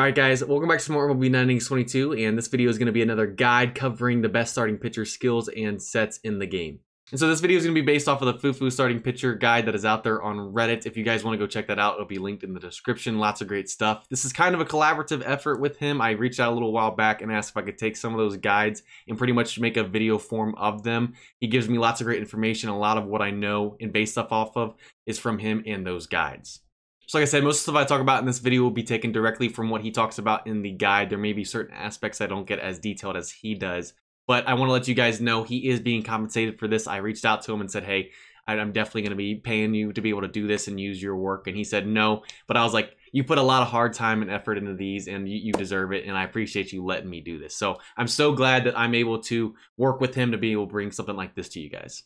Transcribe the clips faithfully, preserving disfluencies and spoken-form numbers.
Alright guys, welcome back to some more M L B nine Innings twenty-two, and this video is going to be another guide covering the best starting pitcher skills and sets in the game. And so this video is going to be based off of the Fufu starting pitcher guide that is out there on Reddit. If you guys want to go check that out, it'll be linked in the description. Lots of great stuff. This is kind of a collaborative effort with him. I reached out a little while back and asked if I could take some of those guides and pretty much make a video form of them. He gives me lots of great information. A lot of what I know and based stuff off of is from him and those guides. So like I said, most of the stuff I talk about in this video will be taken directly from what he talks about in the guide. There may be certain aspects I don't get as detailed as he does, but I want to let you guys know he is being compensated for this. I reached out to him and said, hey, I'm definitely going to be paying you to be able to do this and use your work. And he said no, but I was like, you put a lot of hard time and effort into these and you, you deserve it. And I appreciate you letting me do this. So I'm so glad that I'm able to work with him to be able to bring something like this to you guys.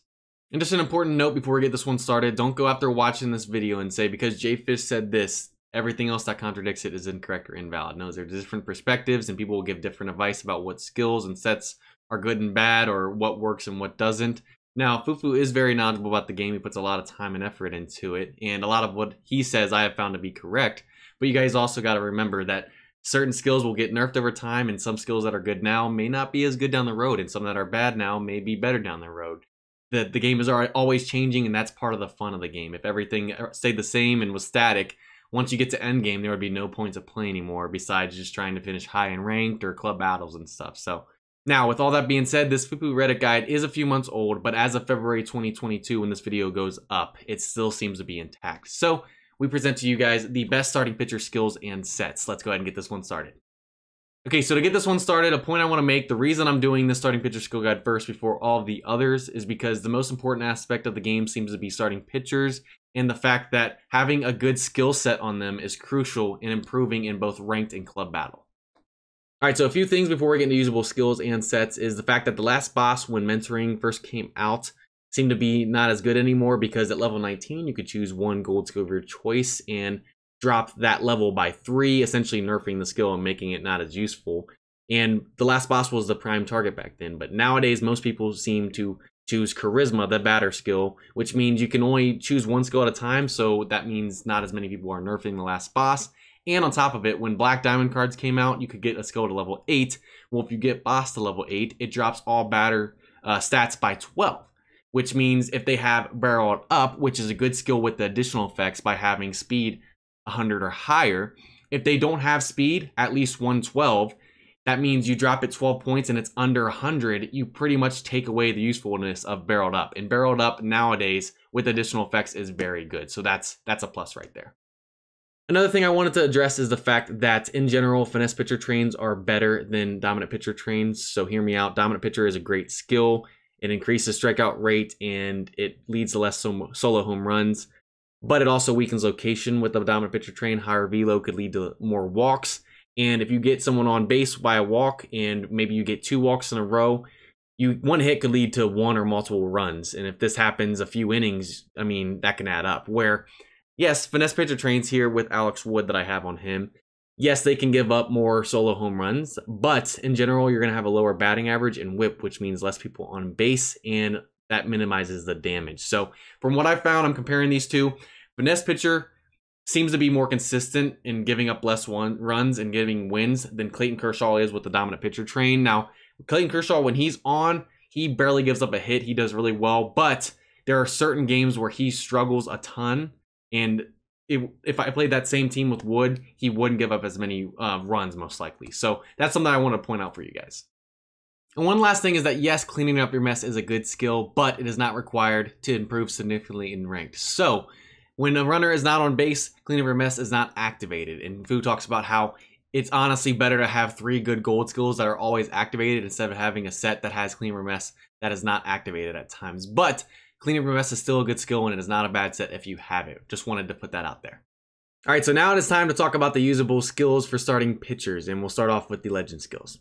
And just an important note before we get this one started, don't go after watching this video and say, because Jay Fish said this, everything else that contradicts it is incorrect or invalid. No, there's different perspectives and people will give different advice about what skills and sets are good and bad or what works and what doesn't. Now, Fufu is very knowledgeable about the game. He puts a lot of time and effort into it. And a lot of what he says I have found to be correct. But you guys also got to remember that certain skills will get nerfed over time and some skills that are good now may not be as good down the road. And some that are bad now may be better down the road. The, the game is always changing, and that's part of the fun of the game. If everything stayed the same and was static, once you get to end game, there would be no points of play anymore besides just trying to finish high in ranked or club battles and stuff. So now, with all that being said, this Fufu Reddit guide is a few months old, but as of February twenty twenty-two, when this video goes up, it still seems to be intact. So we present to you guys the best starting pitcher skills and sets. Let's go ahead and get this one started. Okay, so to get this one started, a point I want to make, the reason I'm doing this starting pitcher skill guide first before all of the others is because the most important aspect of the game seems to be starting pitchers and the fact that having a good skill set on them is crucial in improving in both ranked and club battle. All right, so a few things before we get into usable skills and sets is the fact that the last boss when mentoring first came out seemed to be not as good anymore because at level nineteen, you could choose one gold skill of your choice and dropped that level by three, essentially nerfing the skill and making it not as useful. And the last boss was the prime target back then, but nowadays most people seem to choose charisma, the batter skill, which means you can only choose one skill at a time, so that means not as many people are nerfing the last boss. And on top of it, when black diamond cards came out, you could get a skill to level eight. Well, if you get boss to level eight, it drops all batter uh, stats by twelve. Which means if they have barreled up, which is a good skill with the additional effects by having speed one hundred or higher, if they don't have speed at least one twelve, that means you drop it twelve points and it's under one hundred, you pretty much take away the usefulness of barreled up. And barreled up nowadays with additional effects is very good, so that's that's a plus right there. Another thing I wanted to address is the fact that in general finesse pitcher trains are better than dominant pitcher trains, so hear me out. Dominant pitcher is a great skill. It increases strikeout rate and it leads to less solo home runs. But it also weakens location with the dominant pitcher train. Higher velo could lead to more walks. And if you get someone on base by a walk and maybe you get two walks in a row, you one hit could lead to one or multiple runs. And if this happens a few innings, I mean, that can add up. Where, yes, finesse pitcher trains here with Alex Wood that I have on him. Yes, they can give up more solo home runs. But in general, you're going to have a lower batting average and whip, which means less people on base. And that minimizes the damage. So from what I found, I'm comparing these two. Finesse pitcher seems to be more consistent in giving up less one runs and giving wins than Clayton Kershaw is with the dominant pitcher train. Now, Clayton Kershaw, when he's on, he barely gives up a hit. He does really well, but there are certain games where he struggles a ton. And it, if I played that same team with Wood, he wouldn't give up as many uh, runs most likely. So that's something I want to point out for you guys. And one last thing is that, yes, cleaning up your mess is a good skill, but it is not required to improve significantly in ranked. So when a runner is not on base, clean up your mess is not activated. And Fu talks about how it's honestly better to have three good gold skills that are always activated instead of having a set that has clean up your mess that is not activated at times. But clean up your mess is still a good skill and it is not a bad set if you have it. Just wanted to put that out there. All right, so now it is time to talk about the usable skills for starting pitchers, and we'll start off with the legend skills.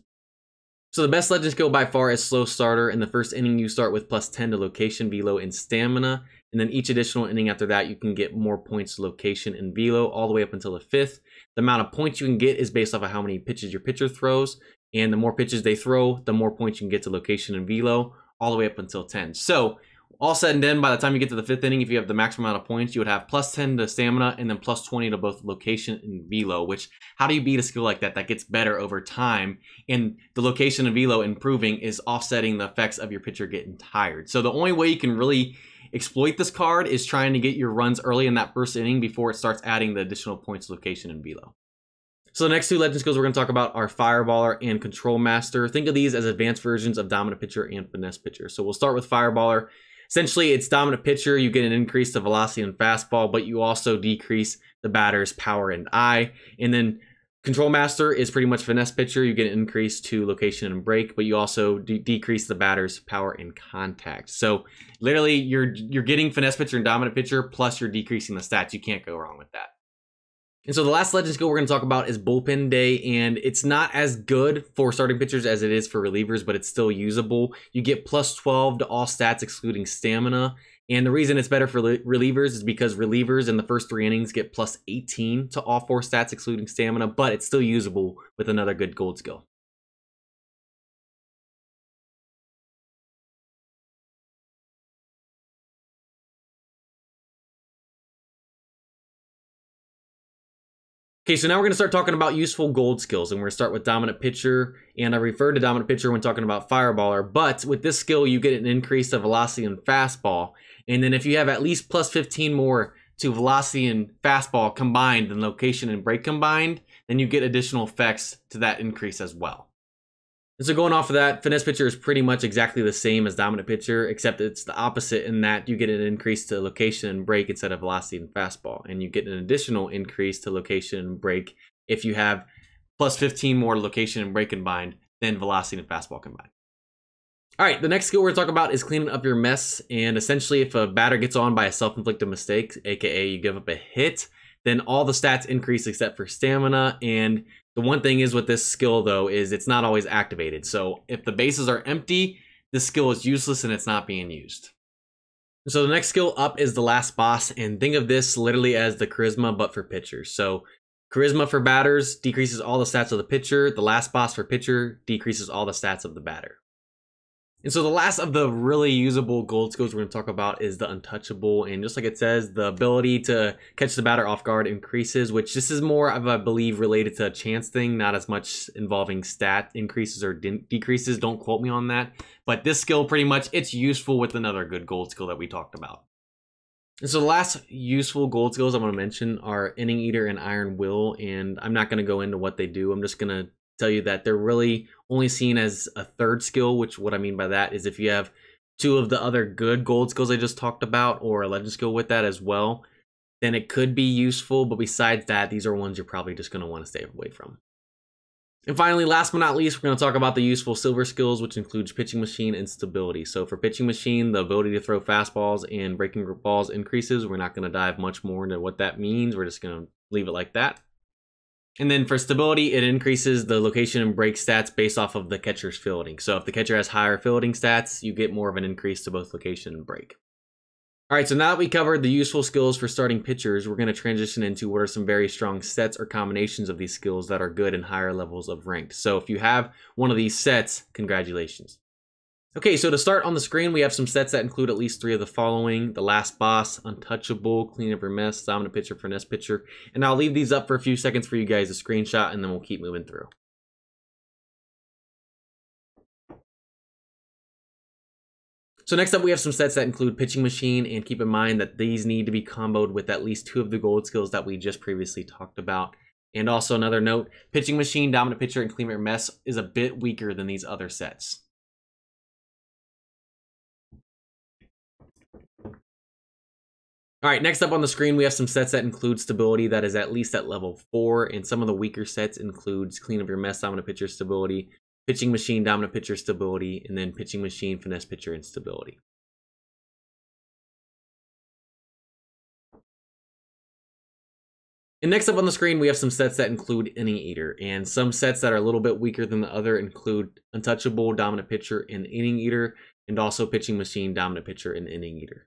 So the best legend skill by far is slow starter. In the first inning, you start with plus ten to location, velo, and stamina. And then each additional inning after that, you can get more points to location and velo all the way up until the fifth. The amount of points you can get is based off of how many pitches your pitcher throws. And the more pitches they throw, the more points you can get to location and velo all the way up until ten. So All said and done, by the time you get to the fifth inning, if you have the maximum amount of points, you would have plus ten to stamina and then plus twenty to both location and velo, which, how do you beat a skill like that? That gets better over time, and the location and velo improving is offsetting the effects of your pitcher getting tired. So the only way you can really exploit this card is trying to get your runs early in that first inning before it starts adding the additional points, location, and velo. So the next two legend skills we're going to talk about are Fireballer and Control Master. Think of these as advanced versions of Dominant Pitcher and Finesse Pitcher. So we'll start with Fireballer. Essentially, it's Dominant Pitcher. You get an increase to velocity and fastball, but you also decrease the batter's power and eye. And then Control Master is pretty much Finesse Pitcher. You get an increase to location and break, but you also de decrease the batter's power and contact. So literally, you're you're getting Finesse Pitcher and Dominant Pitcher, plus you're decreasing the stats. You can't go wrong with that. And so the last legend skill we're going to talk about is Bullpen Day, and it's not as good for starting pitchers as it is for relievers, but it's still usable. You get plus twelve to all stats excluding stamina, and the reason it's better for relievers is because relievers in the first three innings get plus eighteen to all four stats excluding stamina, but it's still usable with another good gold skill. Okay, so now we're going to start talking about useful gold skills, and we're going to start with Dominant Pitcher, and I referred to Dominant Pitcher when talking about Fireballer, but with this skill, you get an increase to velocity and fastball, and then if you have at least plus fifteen more to velocity and fastball combined than location and break combined, then you get additional effects to that increase as well. And so going off of that, Finesse Pitcher is pretty much exactly the same as Dominant Pitcher, except it's the opposite in that you get an increase to location and break instead of velocity and fastball. And you get an additional increase to location and break if you have plus fifteen more location and break combined than velocity and fastball combined. All right, the next skill we're going to talk about is Cleaning Up Your Mess. And essentially, if a batter gets on by a self-inflicted mistake, aka you give up a hit, then all the stats increase except for stamina. And the one thing is with this skill, though, is it's not always activated. So if the bases are empty, this skill is useless and it's not being used. So the next skill up is The Last Boss, and think of this literally as the Charisma, but for pitchers. So Charisma for batters decreases all the stats of the pitcher. The Last Boss for pitcher decreases all the stats of the batter. And so the last of the really usable gold skills we're going to talk about is the Untouchable. And just like it says, the ability to catch the batter off guard increases, which this is more of, I believe, related to a chance thing, not as much involving stat increases or de decreases. Don't quote me on that. But this skill, pretty much, it's useful with another good gold skill that we talked about. And so the last useful gold skills I'm going to mention are Inning Eater and Iron Will. And I'm not going to go into what they do. I'm just going to tell you that they're really only seen as a third skill, which what I mean by that is if you have two of the other good gold skills I just talked about or a legend skill with that as well, then it could be useful. But besides that, these are ones you're probably just going to want to stay away from. And finally, last but not least, we're going to talk about the useful silver skills, which includes Pitching Machine and Stability. So for Pitching Machine, the ability to throw fastballs and breaking group balls increases. We're not going to dive much more into what that means. We're just going to leave it like that. And then for Stability, it increases the location and break stats based off of the catcher's fielding. So if the catcher has higher fielding stats, you get more of an increase to both location and break. All right, so now that we covered the useful skills for starting pitchers, we're going to transition into what are some very strong sets or combinations of these skills that are good in higher levels of ranked. So if you have one of these sets, congratulations. Okay, so to start on the screen, we have some sets that include at least three of the following: The Last Boss, Untouchable, Clean Up Your Mess, Dominant Pitcher, Finesse Pitcher. And I'll leave these up for a few seconds for you guys to screenshot, and then we'll keep moving through. So next up, we have some sets that include Pitching Machine, and keep in mind that these need to be comboed with at least two of the gold skills that we just previously talked about. And also another note, Pitching Machine, Dominant Pitcher, and Clean Up Your Mess is a bit weaker than these other sets. All right, next up on the screen, we have some sets that include Stability that is at least at level four, and some of the weaker sets includes Clean Up Your Mess, Dominant Pitcher, Stability, Pitching Machine, Dominant Pitcher, Stability, and then Pitching Machine, Finesse Pitcher, and Stability. And next up on the screen, we have some sets that include Inning Eater, and some sets that are a little bit weaker than the other include Untouchable, Dominant Pitcher, and Inning Eater, and also Pitching Machine, Dominant Pitcher, and Inning Eater.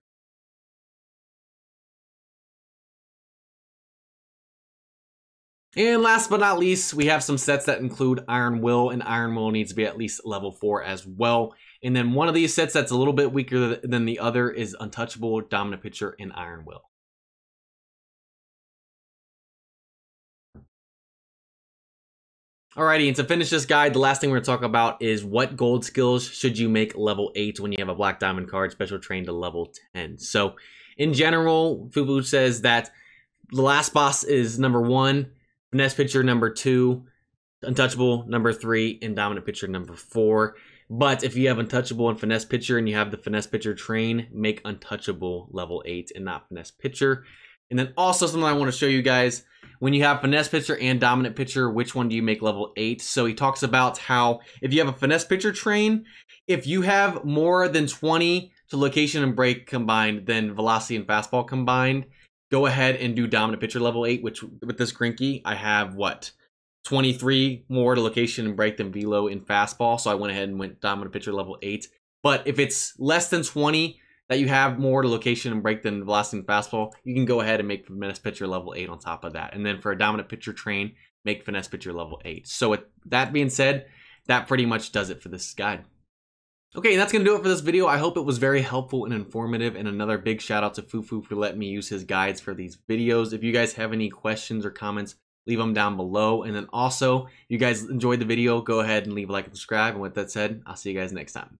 And last but not least, we have some sets that include Iron Will, and Iron Will needs to be at least level four as well. And then one of these sets that's a little bit weaker than the other is Untouchable, Dominant Pitcher, and Iron Will. Alrighty, and to finish this guide, the last thing we're going to talk about is what gold skills should you make level eight when you have a Black Diamond card special trained to level ten. So in general, Fufu says that the last boss is number one, Finesse Pitcher number two, Untouchable number three, and Dominant Pitcher number four. But if you have Untouchable and Finesse Pitcher and you have the Finesse Pitcher train, make Untouchable level eight and not Finesse Pitcher. And then also something I want to show you guys, when you have Finesse Pitcher and Dominant Pitcher, which one do you make level eight? So he talks about how if you have a Finesse Pitcher train, if you have more than twenty to Location and Break combined, then Velocity and Fastball combined, go ahead and do Dominant Pitcher level eight, which with this Grinky, I have what? twenty-three more to Location and Break than Velo and Fastball, so I went ahead and went Dominant Pitcher level eight. But if it's less than twenty that you have more to Location and Break than Velocity and Fastball, you can go ahead and make Finesse Pitcher level eight on top of that. And then for a Dominant Pitcher train, make Finesse Pitcher level eight. So with that being said, that pretty much does it for this guide. Okay, and that's going to do it for this video. I hope it was very helpful and informative, and another big shout out to Fufu for letting me use his guides for these videos. If you guys have any questions or comments, leave them down below. And then also, if you guys enjoyed the video, go ahead and leave a like and subscribe. And with that said, I'll see you guys next time.